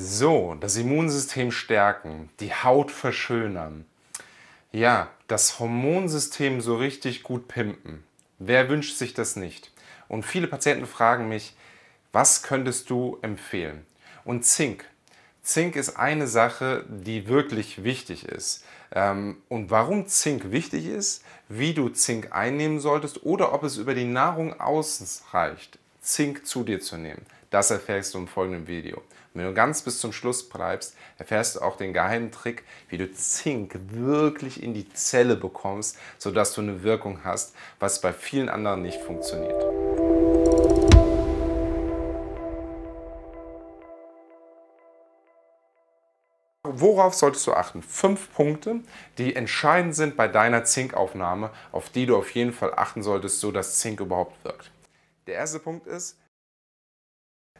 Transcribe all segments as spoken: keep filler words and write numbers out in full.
So, das Immunsystem stärken, die Haut verschönern, ja, das Hormonsystem so richtig gut pimpen. Wer wünscht sich das nicht? Und viele Patienten fragen mich, was könntest du empfehlen? Und Zink. Zink ist eine Sache, die wirklich wichtig ist. Und warum Zink wichtig ist, wie du Zink einnehmen solltest oder ob es über die Nahrung ausreicht, Zink zu dir zu nehmen, das erfährst du im folgenden Video. Und wenn du ganz bis zum Schluss bleibst, erfährst du auch den geheimen Trick, wie du Zink wirklich in die Zelle bekommst, sodass du eine Wirkung hast, was bei vielen anderen nicht funktioniert. Worauf solltest du achten? Fünf Punkte, die entscheidend sind bei deiner Zinkaufnahme, auf die du auf jeden Fall achten solltest, so dass Zink überhaupt wirkt. Der erste Punkt ist,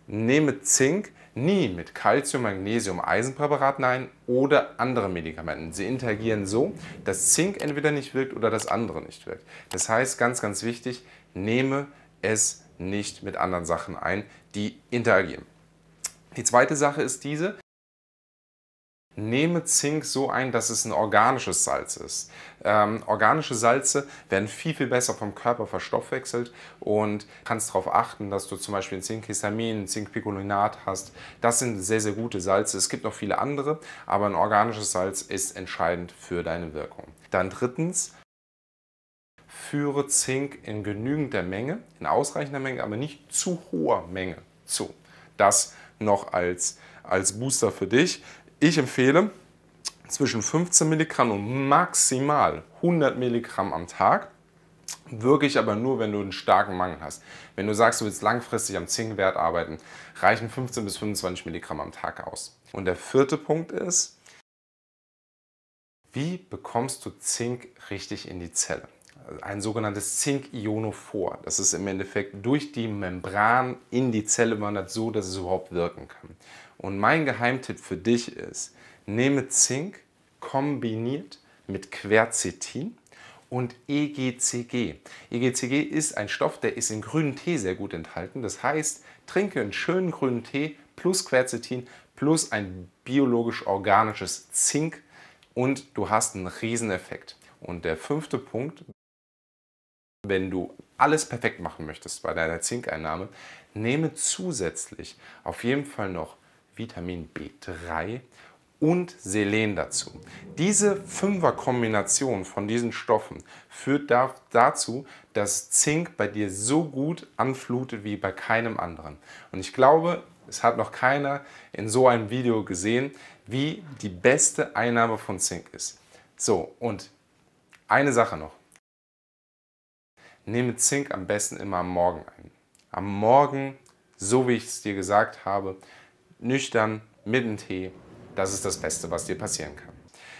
nehme Zink nie mit Calcium, Magnesium, Eisenpräparaten ein oder andere Medikamenten. Sie interagieren so, dass Zink entweder nicht wirkt oder das andere nicht wirkt. Das heißt, ganz, ganz wichtig, nehme es nicht mit anderen Sachen ein, die interagieren. Die zweite Sache ist diese. Nehme Zink so ein, dass es ein organisches Salz ist. Ähm, organische Salze werden viel, viel besser vom Körper verstoffwechselt und kannst darauf achten, dass du zum Beispiel Zinkhistamin, Zinkpicolinat hast. Das sind sehr, sehr gute Salze. Es gibt noch viele andere, aber ein organisches Salz ist entscheidend für deine Wirkung. Dann drittens, führe Zink in genügender Menge, in ausreichender Menge, aber nicht zu hoher Menge zu. Das noch als, als Booster für dich. Ich empfehle zwischen fünfzehn Milligramm und maximal hundert Milligramm am Tag, wirklich aber nur, wenn du einen starken Mangel hast. Wenn du sagst, du willst langfristig am Zinkwert arbeiten, reichen fünfzehn bis fünfundzwanzig Milligramm am Tag aus. Und der vierte Punkt ist, wie bekommst du Zink richtig in die Zelle? Ein sogenanntes Zinkionophor. Das ist im Endeffekt durch die Membran in die Zelle wandert, so dass es überhaupt wirken kann. Und mein Geheimtipp für dich ist, nehme Zink kombiniert mit Quercetin und E G C G. E G C G ist ein Stoff, der ist in grünen Tee sehr gut enthalten. Das heißt, trinke einen schönen grünen Tee plus Quercetin plus ein biologisch-organisches Zink und du hast einen Rieseneffekt. Und der fünfte Punkt, wenn du alles perfekt machen möchtest bei deiner Zinkeinnahme, nehme zusätzlich auf jeden Fall noch Vitamin B drei und Selen dazu. Diese Fünfer-Kombination von diesen Stoffen führt da, dazu, dass Zink bei dir so gut anflutet wie bei keinem anderen. Und ich glaube, es hat noch keiner in so einem Video gesehen, wie die beste Einnahme von Zink ist. So, und eine Sache noch. Nehme Zink am besten immer am Morgen ein. Am Morgen, so wie ich es dir gesagt habe, nüchtern, mit dem Tee, das ist das Beste, was dir passieren kann.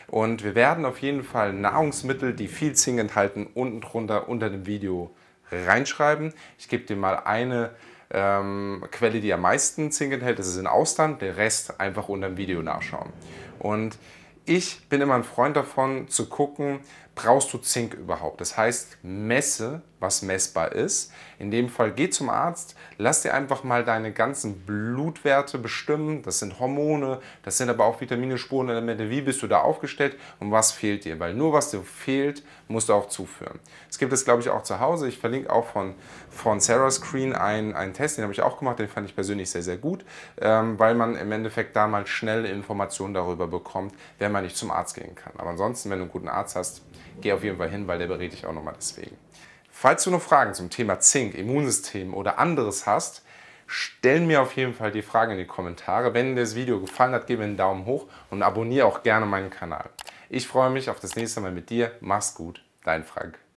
Und wir werden auf jeden Fall Nahrungsmittel, die viel Zink enthalten, unten drunter unter dem Video reinschreiben. Ich gebe dir mal eine ähm, Quelle, die am meisten Zink enthält, das ist in Austern, der Rest einfach unter dem Video nachschauen. Und ich bin immer ein Freund davon, zu gucken, brauchst du Zink überhaupt? Das heißt, messe, was messbar ist. In dem Fall, geh zum Arzt, lass dir einfach mal deine ganzen Blutwerte bestimmen. Das sind Hormone, das sind aber auch Vitamine, Spurenelemente. Wie bist du da aufgestellt und was fehlt dir? Weil nur was dir fehlt, musst du auch zuführen. Es gibt es, glaube ich, auch zu Hause. Ich verlinke auch von, von Sarah Screen einen, einen Test, den habe ich auch gemacht. Den fand ich persönlich sehr, sehr gut, ähm, weil man im Endeffekt da mal schnelle Informationen darüber bekommt, wenn man nicht zum Arzt gehen kann. Aber ansonsten, wenn du einen guten Arzt hast, geh auf jeden Fall hin, weil der berät dich auch nochmal deswegen. Falls du noch Fragen zum Thema Zink, Immunsystem oder anderes hast, stell mir auf jeden Fall die Fragen in die Kommentare. Wenn dir das Video gefallen hat, gib mir einen Daumen hoch und abonniere auch gerne meinen Kanal. Ich freue mich auf das nächste Mal mit dir. Mach's gut, dein Frank.